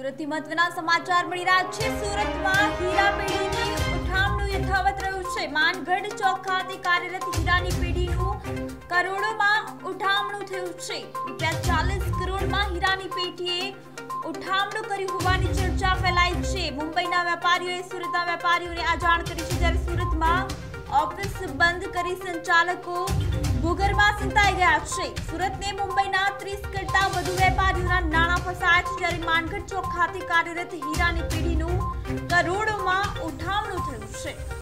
સુરતથી મહત્વના સમાચાર મળી રહ્યા છે। સુરતમાં હીરા પેઢીની ઉઠામણું યથાવત રહ્યું છે। માનગઢ ચોક ખાતે કાર્યરત હીરાની પેઢીનું કરોડોમાં ઉઠામણું થયું છે। ₹40 કરોડમાં હીરાની પેઢીએ ઉઠામણું કર્યું હોવાની ચર્ચા ફેલાઈ છે। મુંબઈના વેપારીઓએ સુરતના વેપારીઓને આ જાણ કરી છે, જ્યારે સુરતમાં ઓફિસ બંધ કરી સંચાલકો ભૂગર્ભમાં સંતાઈ ગયા છે। સુરતને મુંબઈના 30 કરતાં વધુ વેપારીઓના નાણાં ફસાયા છે, જ્યારે માનગઢ ચોક ખાતે કાર્યરત હીરાની પેઢીનું કરોડોમાં ઉઠામણું થયું છે।